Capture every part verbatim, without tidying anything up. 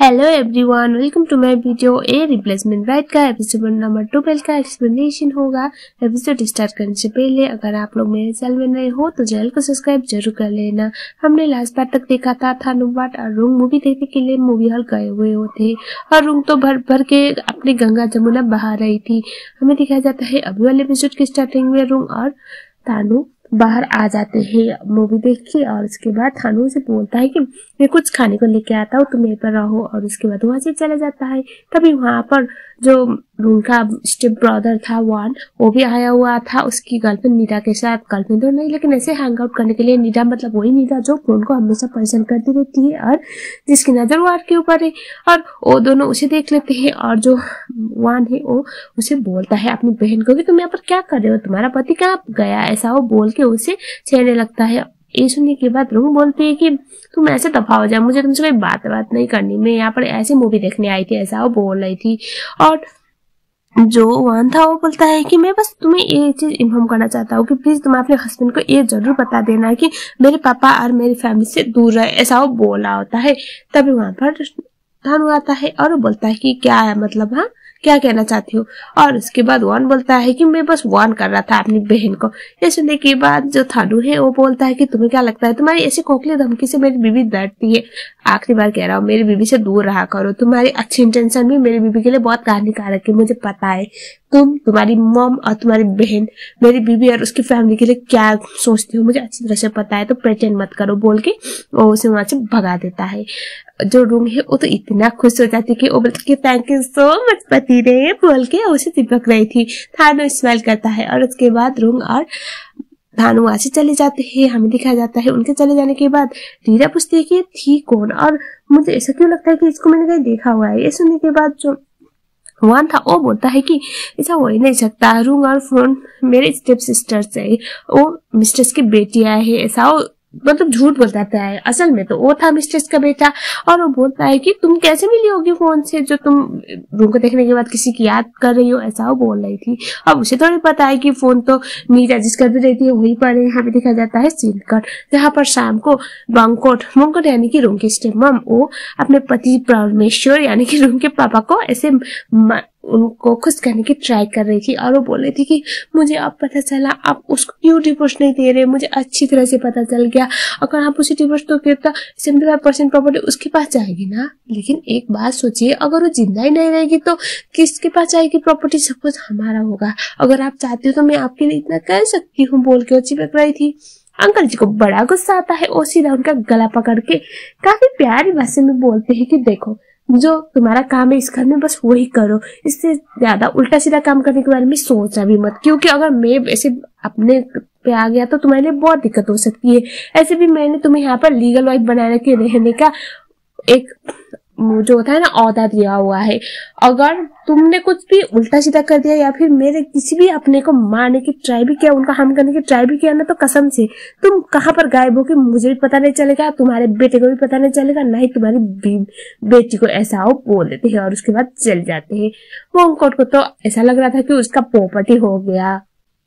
Hello everyone, welcome to my video. A replacement right का episode number twelve का explanation होगा। Episode start करने से पहले अगर आप लोग मेरे चैनल में नए हो तो चैनल को सब्सक्राइब जरूर कर लेना। हमने लास्ट बार तक देखा था थानोवाट और रुंग मूवी देखने के लिए मूवी हॉल गए हुए होते और रुंग तो भर भर के अपने गंगा जमुना बहा रही थी। हमें दिखाया जाता है अभी वाले एपिसोड की स्टार्टिंग में रुंग और तानू बाहर आ जाते हैं मूवी देख के और उसके बाद थानू से बोलता है कि मैं कुछ खाने को लेके आता हूँ, तुम मेरे पर रहो। और उसके बाद वहां से चला जाता है। तभी वहां पर जो उनका स्टेप ब्रदर था वान, वो भी आया हुआ था उसकी गर्लफ्रेंड नीरा के साथ। गर्लफ्रेंड तो नहीं लेकिन ऐसे हैंग आउट करने के लिए। नीरा मतलब वही नीरा जो फोन को हमेशा परेशान करती रहती है और जिसकी नजर वान के ऊपर है। और वो दोनों उसे देख लेते हैं और जो वान है वो उसे बोलता है अपनी बहन को कि तुम यहाँ पर क्या कर रहे हो, तुम्हारा पति कहाँ गया, ऐसा वो बोल के उसे छेड़ने लगता है। ये सुनने के बाद रुंग बोलती है कि तुम ऐसे दफा हो जाओ, मुझे तुमसे कोई बात बात नहीं करनी, मैं यहाँ पर ऐसे मूवी देखने आई थी, ऐसा वो बोल रही थी। और जो वान था वो बोलता है कि मैं बस तुम्हें ये चीज इन्फॉर्म करना चाहता हूँ कि प्लीज तुम अपने हस्बैंड को ये जरूर बता देना कि मेरे पापा और मेरी फैमिली से दूर रहे, ऐसा वो बोला होता है। तभी वहां पर थानू आता है और बोलता है कि क्या है मतलब, हाँ क्या कहना चाहती हो। और उसके बाद वान बोलता है कि मैं बस वार्न कर रहा था अपनी बहन को। ये सुनने के बाद जो थानू है वो बोलता है कि तुम्हें क्या लगता है, तुम्हारी ऐसी खोखली धमकी से मेरी बीवी डरती है। आखिरी बार कह रहा हूँ, मेरी बीवी से दूर रहा करो, तुम्हारी अच्छी इंटेंशन भी मेरी बीवी के लिए बहुत हानिकारक है, मुझे पता है। तुम, तुम्हारी मॉम और तुम्हारी बहन मेरी बीवी और उसकी फैमिली के लिए क्या सोचती हो मुझे अच्छी तरह से पता है, तो प्रेटेंड मत करो बोल के वो उसे वहां से भगा देता है। जो रुंग है वो तो इतना खुश हो जाती कि वो बोलती कि थैंक यू सो मच पति रे बोल के उसे चिपक रही थी। थानू स्माइल करता है और उसके बाद रुंग और थानू वहां से चले जाते हैं। हमें दिखाया जाता है उनके चले जाने के बाद रीरा पूछती है कि थी कौन और मुझे ऐसा क्यों लगता है कि इसको मैंने कहीं देखा हुआ है। ये सुनने के बाद जो वान था वो बोलता है कि ऐसा हो ही नहीं सकता, रुंग और फोन मेरे स्टेप सिस्टर्स है, वो मिस्ट्रेस की बेटियां है, ऐसा वो मतलब झूठ बताता है। असल में तो वो था मिस्ट्रेस का बेटा। और वो बोलता है कि तुम कैसे मिली होगी फोन से जो तुम रूम को देखने के बाद किसी की याद कर रही हो, ऐसा वो बोल रही थी। अब उसे थोड़ी पता है कि फोन तो नीरा जिसका भी रहती है वही पर है। यहाँ पे दिखाया जाता है सिलकट, जहाँ पर शाम को बांकोट मंकोट यानी कि रूम की स्टेप मम वो अपने पति परमेश्वर यानी कि रूम के पापा को ऐसे म... उनको खुश करने की ट्राई कर रही थी। और वो बोल रही थी कि मुझे अब पता चला आप उसको क्यों डिवोर्स नहीं दे रहे, मुझे अच्छी तरह से पता चल गया, अगर आप उसे डिवोर्स दोगे तो सेवेंटी फाइव परसेंट प्रॉपर्टी उसके पास जाएगी ना। लेकिन एक बात सोचिए, अगर वो जिंदा ही नहीं रहेगी तो किसके पास जाएगी प्रॉपर्टी, सब कुछ हमारा होगा, अगर आप चाहते हो तो मैं आपके लिए इतना कर सकती हूँ बोल के वो चिपक रही थी। अंकल जी को बड़ा गुस्सा आता है, वो सीधा उनका गला पकड़ के काफी प्यारी भाषा में बोलते है कि देखो जो तुम्हारा काम है इस घर में बस वही करो, इससे ज्यादा उल्टा सीधा काम करने के बारे में सोचना भी मत, क्योंकि अगर मैं ऐसे अपने पे आ गया तो तुम्हारे लिए बहुत दिक्कत हो सकती है। ऐसे भी मैंने तुम्हें यहाँ पर लीगल वाइफ बनाने के रहने का एक जो होता है ना औदा दिया हुआ है, अगर तुमने कुछ भी उल्टा सीधा कर दिया या फिर मेरे किसी भी अपने को मारने की ट्राई भी किया, उनका हम करने की ट्राई भी किया ना, तो कसम से तुम कहाँ पर गायब हो कि मुझे भी पता नहीं चलेगा, तुम्हारे बेटे को भी पता नहीं चलेगा, ना ही तुम्हारी बेटी को, ऐसा हो बोल देते हैं। और उसके बाद चल जाते हैं। मोंगकोट को तो ऐसा लग रहा था कि उसका प्रॉपर्टी हो गया।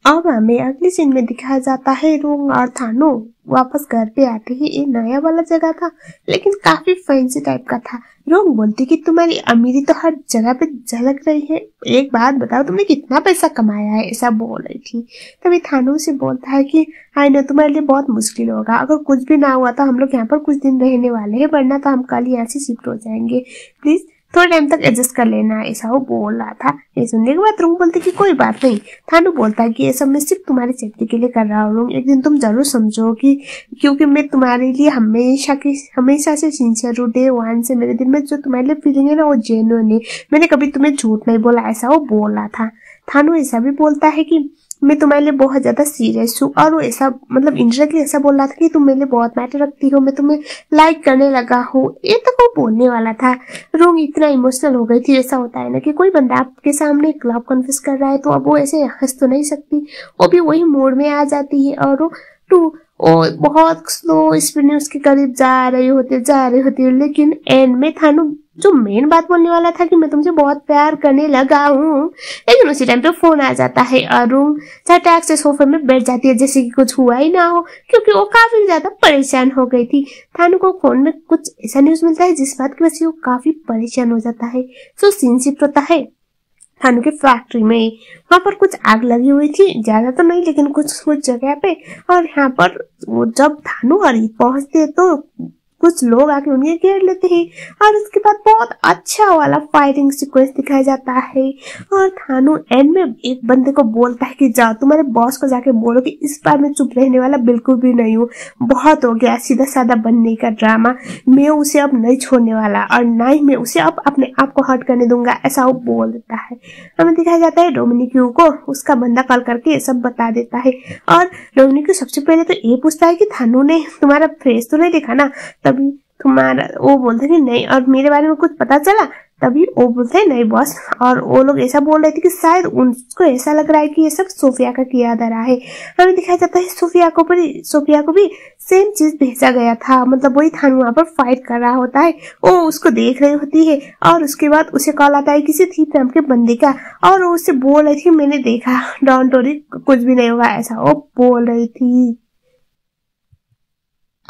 अब हमें अगले सीन में दिखाया जाता है रुंग और थानू वापस घर पे आते ही। ये नया वाला जगह था लेकिन काफी फैंसी टाइप का था। रुंग बोलती कि तुम्हारी अमीरी तो हर जगह पे झलक रही है, एक बात बताओ तुमने कितना पैसा कमाया है, ऐसा बोल रही थी। तभी थानू से बोलता है कि आई नो तुम्हारे लिए बहुत मुश्किल होगा, अगर कुछ भी ना हुआ तो हम लोग यहाँ पर कुछ दिन रहने वाले हैं, वरना तो हम कल यहाँ से शिफ्ट हो जाएंगे, प्लीज थोड़े टाइम तक एडजस्ट कर लेना, ऐसा वो बोल रहा था। ये सुनने के बाद रुंग बोलती कि कोई बात नहीं। थानू बोलता है कि ये सब मैं सिर्फ तुम्हारी सेफ्टी के लिए कर रहा हूँ रुंग, एक दिन तुम जरूर समझोगी, क्योंकि मैं तुम्हारे लिए हमेशा की हमेशा से सिंसियर हूँ। डे वन से मेरे दिल में जो तुम्हारे लिए फीलिंग है ना वो जेन्युइन है, मैंने कभी तुम्हें झूठ नहीं बोला, ऐसा वो बोल रहा था। थानू ऐसा भी बोलता है कि मैं तुम्हारे लिए बहुत ज्यादा सीरियस हूँ, और वो ऐसा मतलब इंडिरेक्टली ऐसा बोल रहा था कि तुम मेरे लिए बहुत मैटर रखती हो, मैं तुम्हें लाइक करने लगा हूँ, ये तक वो बोलने वाला था। रुंग इतना इमोशनल हो गई थी। ऐसा होता है ना कि कोई बंदा आपके सामने लव कन्फेस कर रहा है तो अब वो ऐसे हंस तो नहीं सकती, वो भी वही मोड में आ जाती है। और वो टू और बहुत स्लो स्पीड में उसके करीब जा रही होते जा रही होती है, लेकिन एंड में थानू जो मेन बात बोलने वाला था कि मैं तुमसे बहुत प्यार करने लगा हूँ, लेकिन उसी टाइम पे फोन आ जाता है और रूम चटाक से सोफे में बैठ जाती है जैसे कि कुछ हुआ ही ना हो, क्योंकि वो काफी ज्यादा परेशान हो गई थी। थानू को फोन में कुछ ऐसा न्यूज मिलता है जिस बात की वजह से वो काफी परेशान हो जाता है। सो सीन शिफ्ट होता है थानू के फैक्ट्री में, वहाँ पर कुछ आग लगी हुई थी, ज्यादा तो नहीं लेकिन कुछ कुछ जगह पे। और यहाँ पर वो जब थानू और पहुंचते तो कुछ लोग आके उन्हें घेर लेते हैं और उसके बाद बहुत अच्छा वाला फायरिंग सीक्वेंस दिखाया जाता है। और थानू एंड में एक बंदे को बोलता है कि जाओ तुम्हारे बॉस को जाके बोलो कि इस बार मैं चुप रहने वाला बिल्कुल भी नहीं हूँ, बहुत हो गया सीधा साधा बनने का ड्रामा, मैं उसे अब नहीं छोड़ने वाला और ना ही मैं उसे अब अपने आप को हर्ट करने दूंगा, ऐसा वो बोल देता है। हमें दिखाया जाता है डोमिनिक्यू को उसका बंदा कॉल करके सब बता देता है। और डोमिनिक्यू सबसे पहले तो ये पूछता है कि थानू ने तुम्हारा फेस तो नहीं देखा ना, तभी तुम्हारा वो बोलते कि नहीं और मेरे बारे में कुछ पता चला, तभी वो बोलते हैं नहीं बॉस। और वो लोग ऐसा बोल रहे थे कि शायद उनको ऐसा लग रहा है कि ये सब सोफिया का किया धरा है। हमें दिखाया जाता है सोफिया को भी सोफिया को भी सेम चीज भेजा गया था, मतलब वही थानू वहाँ पर फाइट कर रहा होता है, वो उसको देख रही होती है और उसके बाद उसे कॉल आता है किसी थीप नाम के बंदे का और वो उससे बोल रही थी मैंने देखा डॉन टोरी कुछ भी नहीं हुआ, ऐसा वो बोल रही थी।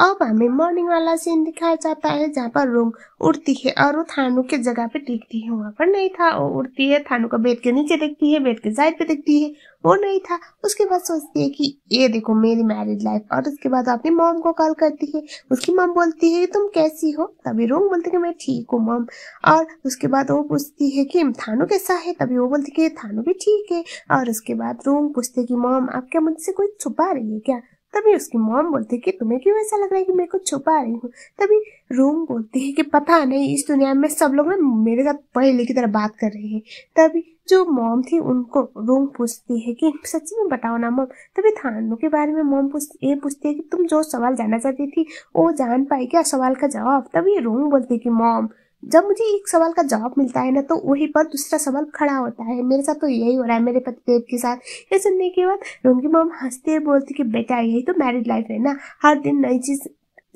अब हमें मॉर्निंग वाला सीन दिखाया जाता है जहाँ पर रूम उड़ती है और वो थानू के जगह पे देखती है, वहाँ पर नहीं था। वो उड़ती है, थानू का बेड के नीचे देखती है, बेड के साइड पे देखती है, वो नहीं था। उसके बाद सोचती है कि ये देखो मेरी मैरिड लाइफ। और उसके बाद अपनी मॉम को कॉल करती है, उसकी मॉम बोलती है तुम कैसी हो, तभी रूम बोलती है मैं ठीक हूँ मॉम। और उसके बाद वो पूछती है कि थानू कैसा है, तभी वो बोलती है थानू भी ठीक है। और उसके बाद रूम पूछती है कि मॉम आप क्या मुझसे कोई छुपा रही है क्या, तभी उसकी मॉम बोलती है कि तुम्हें क्यों ऐसा लग रहा है कि मैं कुछ छुपा रही हूँ, तभी रूम बोलती है कि पता नहीं इस दुनिया में सब लोग ना मेरे साथ पहले की तरह बात कर रहे हैं। तभी जो मॉम थी उनको रूम पूछती है कि सच्ची में बताओ ना मॉम, तभी थानू के बारे में मॉम ये पूछती है कि तुम जो सवाल जानना चाहती थी वो जान पाई क्या सवाल का जवाब, तभी रूम बोलती है कि मॉम जब मुझे एक सवाल का जवाब मिलता है ना तो वही पर दूसरा सवाल खड़ा होता है, मेरे साथ तो यही हो रहा है मेरे पतिदेव के साथ। ये सुनने के बाद रूम की मॉम हंसते बोलती कि बेटा यही तो मैरिड लाइफ है ना, हर दिन नई चीज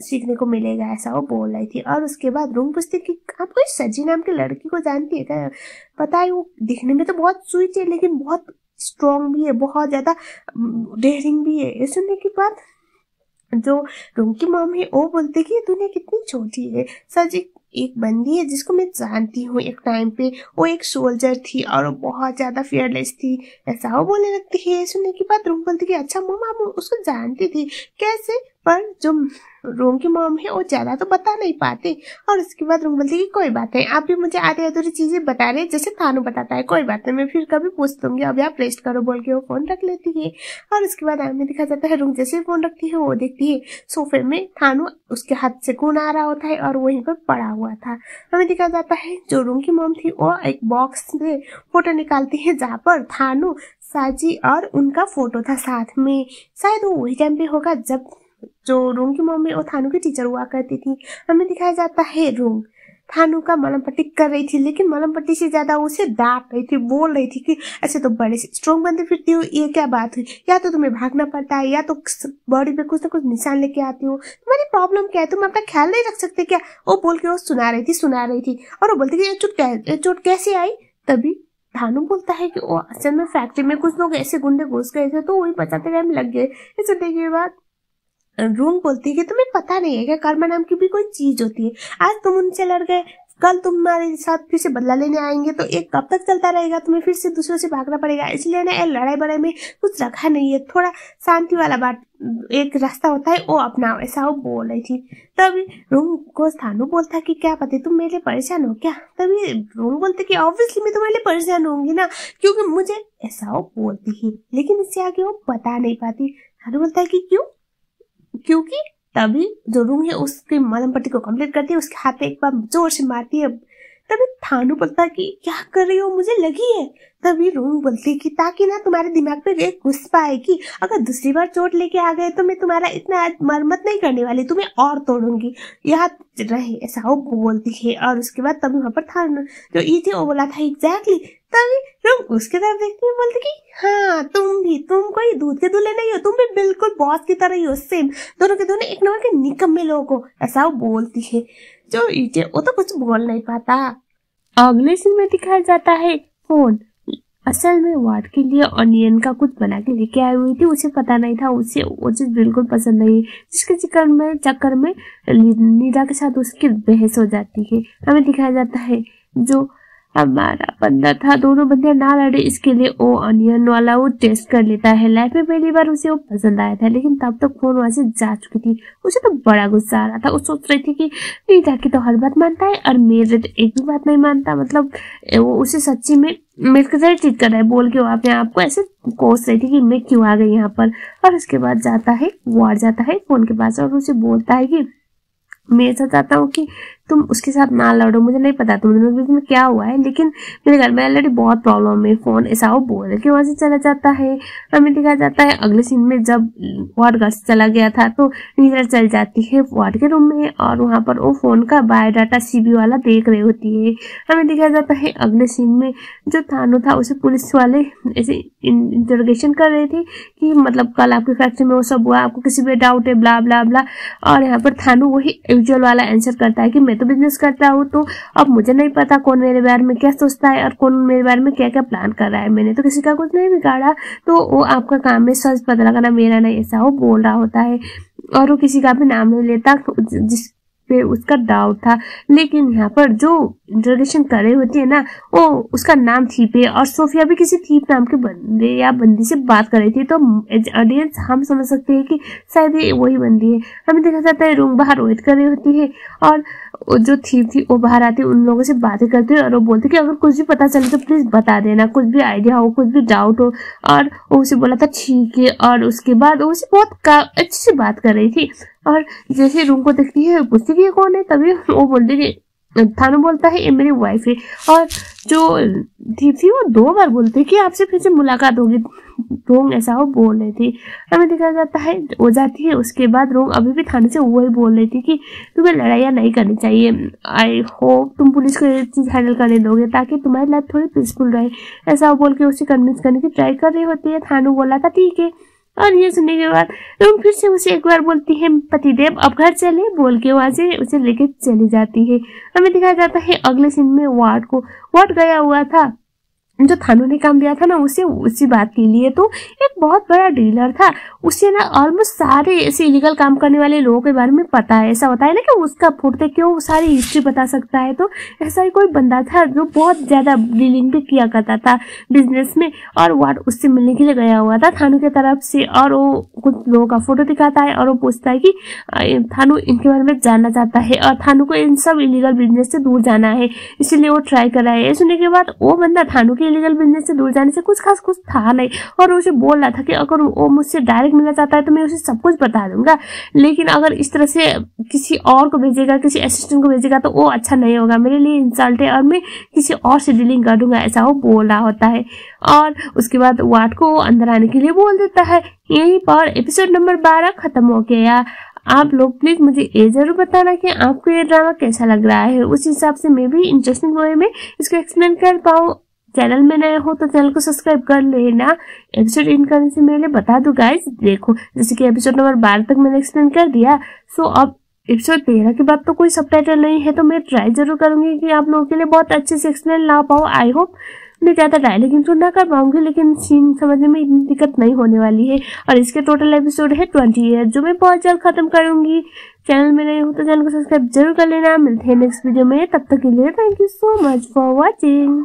सीखने को मिलेगा, ऐसा वो बोल रही थी। और उसके बाद रूम पूछती कि आप कोई सजी नाम की लड़की को जानती है क्या, पता है वो दिखने में तो बहुत स्वीट है लेकिन बहुत स्ट्रॉन्ग भी है, बहुत ज्यादा डेयरिंग भी है। ये सुनने के बाद जो रूम की मॉम है वो बोलते कि दुनिया कितनी छोटी है, सच एक एक बंदी है जिसको मैं जानती हूँ, एक टाइम पे वो एक सोल्जर थी और वो बहुत ज्यादा फियरलेस थी, ऐसा वो बोलने लगती है। सुनने के बाद रूम बोलती कि अच्छा मॉम आप उसको जानती थी कैसे, पर जो रूम की मॉम है वो ज्यादा तो बता नहीं पाते। और उसके बाद रूम बोलती कि कोई बात नहीं आप भी मुझे आधी अधूरी चीजें बता रहे जैसे थानू बताता है, कोई बात नहीं मैं फिर कभी पूछ दूंगी, अभी आप रेस्ट करो बोल के वो फोन रख लेती है। और उसके बाद हमें दिखा जाता है रूम जैसे फोन रखती है वो देखती है सोफे में थानू उसके हाथ से खून आ रहा होता है और वहीं पर पड़ा हुआ था। हमें दिखा जाता है जो रूम की मॉम थी वो एक बॉक्स से फोटो निकालती है जहाँ पर थानू साजी और उनका फोटो था साथ में, शायद वो वही टाइम पे होगा जब जो रूम की मॉम है वो थानू की टीचर हुआ करती थी। हमें दिखाया जाता है रूम थानू का मलम पट्टी कर रही थी लेकिन मलम पट्टी से ज्यादा उसे डांट रही थी, बोल रही थी कि ऐसे तो बड़े स्ट्रॉन्ग बंदे फिरती हो, ये क्या बात हुई, या तो तुम्हें भागना पड़ता है या तो बॉडी पे कुछ ना कुछ निशान लेके आती हो, तुम्हारी प्रॉब्लम क्या है, तुम अपना ख्याल नहीं रख सकते क्या, वो बोल के वो सुना रही थी सुना रही थी। और वो बोलती ये चोट ये चोट कैसे आई, तभी थानू बोलता है कि वो असल में फैक्ट्री में कुछ लोग ऐसे गुंडे घुस गए थे तो वही बचाते टाइम लग गए। इस के बाद रूम बोलती है कि तुम्हें पता नहीं है क्या कर्मा नाम की भी कोई चीज होती है, आज तुम उनसे लड़ गए कल तुम्हारे साथ फिर से बदला लेने आएंगे, तो एक कब तक चलता रहेगा, तुम्हें फिर से दूसरों से भागना पड़ेगा, इसलिए ना ये लड़ाई बड़ाई में कुछ रखा नहीं है, थोड़ा शांति वाला बात एक रास्ता होता है वो अपनाओ, ऐसा वो बोल रही थी। तभी रूम को थानू बोलता कि क्या पता तुम मेरे लिए परेशान हो क्या, तभी रूम बोलते कि ऑब्वियसली मैं तुम्हारे लिए परेशान होंगी ना क्योंकि मुझे, ऐसा वो बोलती है लेकिन इससे आगे वो बता नहीं पाती। थानू बोलता है कि क्यों क्योंकि, तभी जो रूम है उसकी मलम पट्टी को कंप्लीट करती है, उसके हाथ पे एक बार जोर से मारती है, तभी थानू बोलता है कि क्या कर रही हो मुझे लगी है, तभी रूम बोलती है कि ताकि ना तुम्हारे दिमाग पे एक गुस्सा है कि अगर दूसरी बार चोट लेके आ गए तो मैं तुम्हारा इतना मरम्मत नहीं करने वाली, तुम्हें और तोड़ूंगी याद रहे, ऐसा वो बोलती है। और उसके बाद तभी वहां पर थानू जो ये थी वो बोला था एग्जैक्टली, तभी रूम उसके तरफ देखती है बोलती कि हाँ तुम भी तुम कोई दूध के दूल्हे नहीं हो, तुम भी बिल्कुल बॉस की तरह ही हो, सेम दोनों के दोनों एक नंबर के निकम्मे लोगों को, ऐसा वो बोलती है। जो ईटे वो तो कुछ बोल नहीं पाता। अगले सीन में दिखाया जाता है फोन, असल में वाट के लिए ऑनियन का कुछ बना के लेके आई हुई थी, उसे पता नहीं था, उसे वो चीज बिल्कुल पसंद नहीं, जिसके चक्कर में चक्कर में नीरा के साथ उसकी बहस हो जाती है। हमें दिखाया जाता है जो हमारा बंदा था, दोनों बंदे ना लड़े इसके लिए वो ऑनियन वाला वो टेस्ट कर लेता है। लाइफ में पहली बार उसे वो पसंद आया था, लेकिन तब तक फोन वहां से जा चुकी थी। उसे तो बड़ा गुस्सा आ रहा था, वो सोच रही थी कि नीरा की तो हर बात मानता है और मेरे तो एक भी बात नहीं मानता, मतलब वो उसे सच्ची में मेरे को सारी चीज कर रहा है बोल के वो अपने आपको ऐसे कोस रही थी कि मैं क्यों आ गई यहाँ पर। और उसके बाद जाता है वार जाता है फोन के पास और उसे बोलता है कि मैं ऐसा चाहता हूँ कि तुम उसके साथ ना लड़ो, मुझे नहीं पता तुम दोनों के बीच में क्या हुआ है, लेकिन मेरे घर में ऑलरेडी बहुत प्रॉब्लम है। फोन ऐसा वो बोल के वहां से चला जाता है। हमें दिखाया जाता है अगले सीन में जब वार्ड घर से चला गया था तो नीरा चल जाती है वार्ड के रूम में और वहां पर वो फोन का बायोडाटा सीबी वाला देख रही होती है। हमें दिखाया जाता है अगले सीन में जो थानो था उसे पुलिस वाले ऐसे इंटरोगेशन कर रहे थे कि मतलब कल आपकी फैक्ट्री में वो सब हुआ, आपको किसी पे डाउट है, ब्ला ब्ला ब्ला। और यहाँ पर थानो वही यूजुअल वाला आंसर करता है कि मैं तो बिजनेस करता हूँ, तो अब मुझे नहीं पता कौन मेरे बारे में क्या सोचता है और कौन मेरे बारे में क्या क्या प्लान कर रहा है, मैंने तो किसी का कुछ नहीं बिगाड़ा, तो वो आपका काम है सच पता लगाना, मेरा नहीं, ऐसा वो बोल रहा होता है। और वो किसी का भी नाम नहीं लेता जिस पे उसका डाउट था। लेकिन यहाँ पर जो इंट्रोडक्शन कर रही होती है ना वो उसका नाम थीप है और सोफिया भी किसी थीप नाम के बंदे या बंदी से बात कर रही थी, तो ऑडियंस हम समझ सकते हैं कि शायद ये वही बंदी है। हमें देखा जाता है रूम बाहर वेट कर रही होती है और जो थीप थी वो बाहर आती है, उन लोगों से बातें करती है और वो बोलती है कि अगर कुछ भी पता चले तो प्लीज बता देना, कुछ भी आइडिया हो, कुछ भी डाउट हो। और वो उसे बोला था ठीक है, और उसके बाद वो उसे बहुत अच्छे से बात कर रही थी। और जैसे रूम को देखती है पूछती है कौन है, तभी वो बोलती है, थानू बोलता है ये मेरी वाइफ है। और जो दीप थी वो दो बार बोलती है कि आपसे फिर से मुलाकात होगी, रोंग ऐसा वो बोल रही थी। हमें देखा जाता है हो जाती है, उसके बाद रोंग अभी भी थाने से वही बोल रही थी कि तुम्हें लड़ाइयाँ नहीं करनी चाहिए, आई होप तुम पुलिस को ये चीज़ हैंडल करने दोगे ताकि तुम्हारी लाइफ थोड़ी पीसफुल रहे, ऐसा वो बोल के उसे कन्विंस करने की ट्राई कर रही होती है। थानू बोला था ठीक है, और ये सुनने के बाद रूम फिर से उसे एक बार बोलती है पतिदेव अब घर चले बोल के वहां से उसे लेके चली जाती है। हमें दिखाया जाता है अगले सीन में वार्ड को, वार्ड गया हुआ था जो थानू ने काम दिया था ना उसे, उसी बात के लिए, तो एक बहुत बड़ा डीलर था, उसे ना ऑलमोस्ट सारे ऐसे इलीगल काम करने वाले लोगों के बारे में पता है, ऐसा होता है ना कि उसका फुटते क्यों सारी हिस्ट्री बता सकता है। तो ऐसा ही कोई बंदा था जो बहुत ज्यादा डीलिंग भी किया करता था बिजनेस में, और वार्ड उससे मिलने के लिए गया हुआ था थानू की तरफ से। और वो कुछ लोगों का फोटो दिखाता है और वो पूछता है कि थानू इनके बारे में जानना चाहता है और थानू को इन सब इलीगल बिजनेस से दूर जाना है, इसीलिए वो ट्राई कर रहा है। सुनने के बाद वो बंदा थानू इलीगल बिजनेस से दूर जाने से कुछ खास कुछ था नहीं और उसे बोल रहा था कि अगर वो मुझसे डायरेक्ट मिलना चाहता है तो मैं उसे सब कुछ बता दूंगा, लेकिन अगर इस तरह से किसी और को भेजेगा, किसी असिस्टेंट को भेजेगा तो वो अच्छा नहीं होगा, मेरे लिए इंसल्ट है और मैं किसी और से डीलिंग कर दूंगा, ऐसा वो बोल रहा होता है। और उसके बाद वार्ड को अंदर आने के लिए बोल देता है। यहीं पर एपिसोड नंबर बारह खत्म हो गया। आप लोग प्लीज मुझे ये जरूर बताना कि आपको ये ड्रामा कैसा लग रहा है, उस हिसाब से मैं भी इंटरेस्टिंग वे में इसको एक्सप्लेन कर पाऊँ। चैनल में नए हो तो चैनल को सब्सक्राइब कर लेना। एपिसोड इन करने से पहले बता दूं गाइस, देखो जैसे कि एपिसोड नंबर बारह तक मैंने एक्सप्लेन कर दिया, सो अब एपिसोड तेरह के बाद तो कोई सबटाइटल नहीं है, तो मैं ट्राई जरूर करूंगी कि आप लोगों के लिए बहुत अच्छे से एक्सप्लेन ला पाऊँ। आई होप मैं ज़्यादा डायलॉग इंक्लूड ना कर पाऊंगी, लेकिन सीन समझने में इतनी दिक्कत नहीं होने वाली है। और इसके टोटल एपिसोड है ट्वेंटी एट जो मैं बहुत जल्द खत्म करूंगी। चैनल में नए हो तो चैनल को सब्सक्राइब जरूर कर लेना। मिलते हैं नेक्स्ट वीडियो में, तब तक के लिए thank you so much for watching.